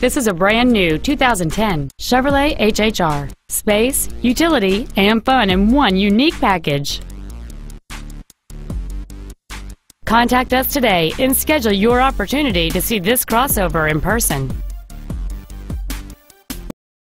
This is a brand new 2010 Chevrolet HHR. Space, utility, and fun in one unique package. Contact us today and schedule your opportunity to see this crossover in person.